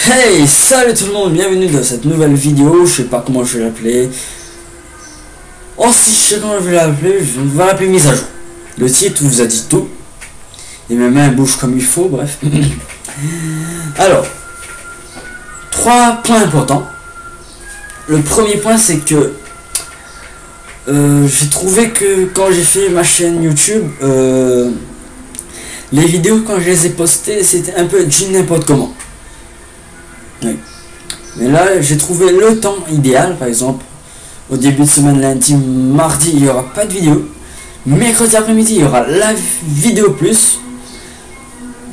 Hey, salut tout le monde, bienvenue dans cette nouvelle vidéo. Je sais pas comment je vais l'appeler. Oh, si je sais comment je vais l'appeler, je vais l'appeler mise à jour. Le titre vous a dit tout. Et mes mains bougent comme il faut, bref. Alors, trois points importants. Le premier point, c'est que j'ai trouvé que quand j'ai fait ma chaîne YouTube, les vidéos, quand je les ai postées, c'était un peu du n'importe comment. Oui. Mais là, j'ai trouvé le temps idéal. Par exemple, au début de semaine, lundi, mardi, il n'y aura pas de vidéo. Mercredi après-midi, il y aura la vidéo plus.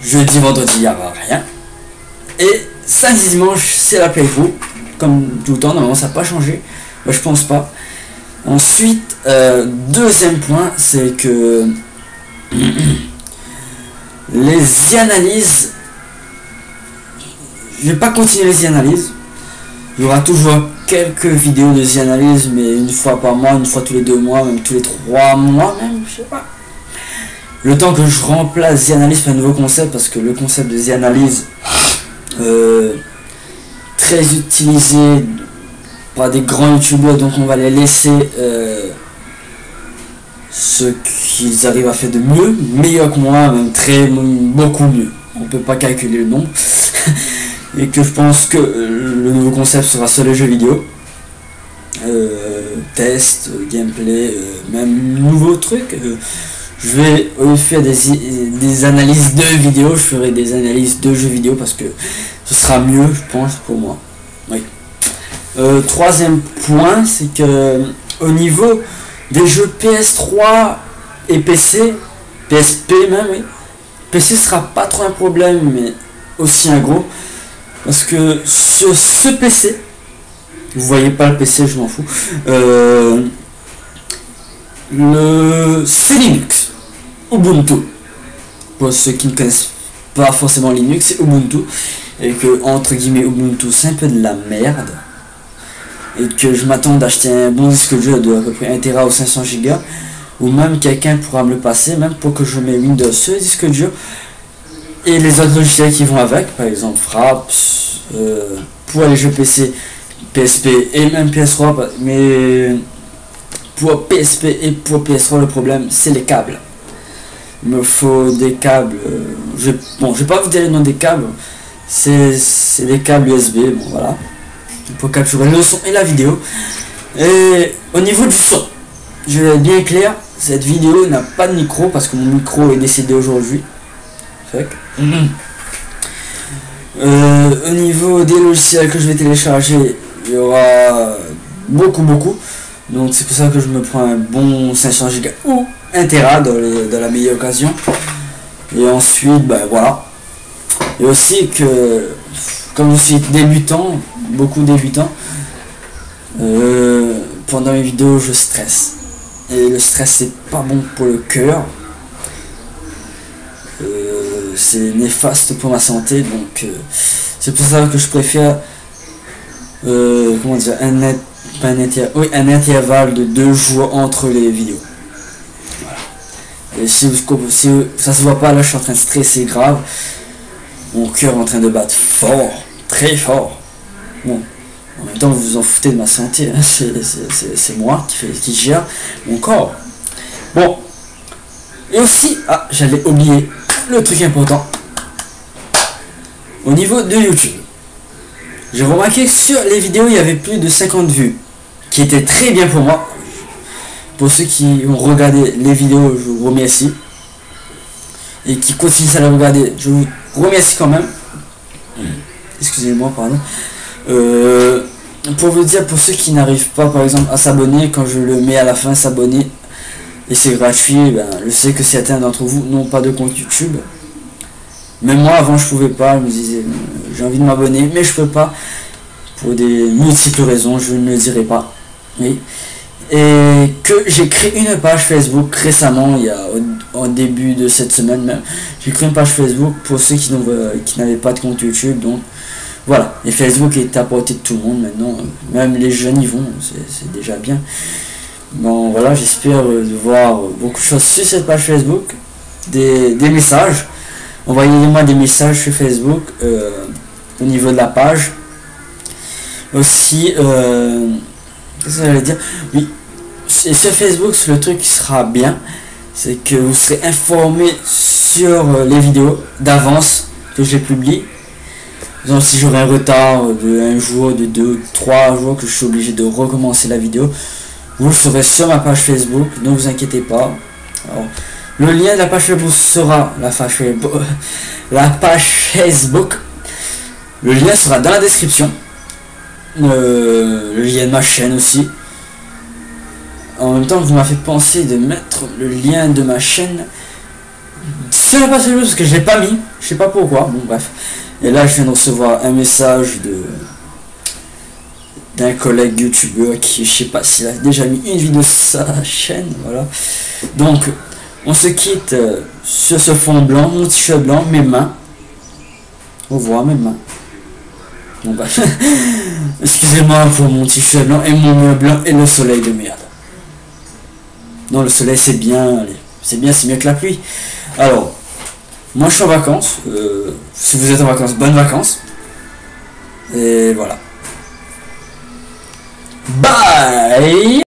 Jeudi, vendredi, il n'y aura rien. Et samedi, dimanche, c'est la playthrough. Comme tout le temps, normalement, ça n'a pas changé. Moi, je pense pas. Ensuite, deuxième point, c'est que les analyses... Je vais pas continuer les analyses. Il y aura toujours quelques vidéos de analyses, mais une fois par mois, une fois tous les 2 mois, même tous les 3 mois, même, je sais pas. Le temps que je remplace les analyses par un nouveau concept, parce que le concept de analyses très utilisé par des grands youtubeurs, donc on va les laisser ce qu'ils arrivent à faire de mieux, meilleur que moi, même très beaucoup mieux. On peut pas calculer le nombre. Et que je pense que le nouveau concept sera sur les jeux vidéo, test, gameplay, même nouveau truc. Je vais faire des analyses de vidéos, je ferai des analyses de jeux vidéo parce que ce sera mieux, je pense, pour moi. Oui. Troisième point, c'est que au niveau des jeux PS3 et PC, PSP même, oui, PC sera pas trop un problème, mais aussi un gros. Parce que sur ce PC, vous voyez pas le PC, je m'en fous, c'est Linux, Ubuntu. Pour ceux qui ne connaissent pas forcément Linux, c'est Ubuntu. Et que, entre guillemets, Ubuntu, c'est un peu de la merde. Et que je m'attends d'acheter un bon disque dur de à peu près 1 Tera ou 500 Go. Ou même quelqu'un pourra me le passer, même pour que je mette Windows sur le disque dur. Et les autres logiciels qui vont avec, par exemple Fraps, pour les jeux PC, PSP et même PS3, mais pour PSP et pour PS3, le problème c'est les câbles. Il me faut des câbles, bon, je vais pas vous dire le nom des câbles, c'est des câbles USB, bon voilà, pour capturer le son et la vidéo. Et au niveau du son, je vais être bien clair, cette vidéo n'a pas de micro parce que mon micro est décédé aujourd'hui. Au niveau des logiciels que je vais télécharger, il y aura beaucoup, donc c'est pour ça que je me prends un bon 500 Go ou 1 Tera dans la meilleure occasion. Et ensuite, ben voilà. Et aussi que, comme je suis débutant, beaucoup débutant, pendant mes vidéos je stresse. Et le stress c'est pas bon pour le cœur. C'est néfaste pour ma santé, donc c'est pour ça que je préfère comment dire, un intervalle de 2 jours entre les vidéos. Voilà. Et si ça se voit pas, là je suis en train de stresser grave, mon cœur est en train de battre fort, très fort. Bon, en même temps vous vous en foutez de ma santé, hein. C'est moi qui gère mon corps. Bon, et aussi, ah, j'avais oublié le truc important au niveau de YouTube. J'ai remarqué que sur les vidéos il y avait plus de 50 vues, qui était très bien pour moi. Pour ceux qui ont regardé les vidéos, je vous remercie, et qui continuent à les regarder, je vous remercie quand même. Excusez-moi, pardon. Pour vous dire, pour ceux qui n'arrivent pas par exemple à s'abonner, quand je le mets à la fin, s'abonner, et c'est gratuit, ben, je sais que certains d'entre vous n'ont pas de compte YouTube. Même moi avant je pouvais pas, je me disais j'ai envie de m'abonner mais je peux pas pour des multiples raisons, je ne le dirai pas. Oui. Et que j'ai créé une page Facebook récemment, il y a au début de cette semaine même, j'ai créé une page Facebook pour ceux qui n'avaient pas de compte YouTube, donc voilà. Et Facebook est à portée de tout le monde maintenant, même les jeunes y vont, c'est déjà bien. Bon voilà, j'espère voir beaucoup de choses sur cette page Facebook, des messages, envoyez-moi des messages sur Facebook, au niveau de la page. Aussi, qu'est-ce que j'allais dire? Oui, et sur Facebook, le truc qui sera bien, c'est que vous serez informé sur les vidéos d'avance que je publie. Donc si j'aurai un retard de 1 jour, de 2, 3 jours, que je suis obligé de recommencer la vidéo, vous le saurez sur ma page Facebook, ne vous inquiétez pas. Alors, le lien de la page Facebook sera le lien sera dans la description, le lien de ma chaîne aussi. En même temps, vous m'avez pensé de mettre le lien de ma chaîne sur la page Facebook, parce que je l'ai pas mis, je sais pas pourquoi, bon bref. Et là je viens de recevoir un message d'un collègue youtubeur qui, je sais pas s'il a déjà mis une vidéo sur sa chaîne, voilà. Donc on se quitte sur ce fond blanc, mon t-shirt blanc, mes mains. Au revoir mes mains. Bon bah excusez-moi pour mon t-shirt blanc et mon mur blanc et le soleil de merde. Non, le soleil c'est bien, c'est mieux que la pluie. Alors, moi je suis en vacances, si vous êtes en vacances, bonnes vacances. Et voilà. Bye!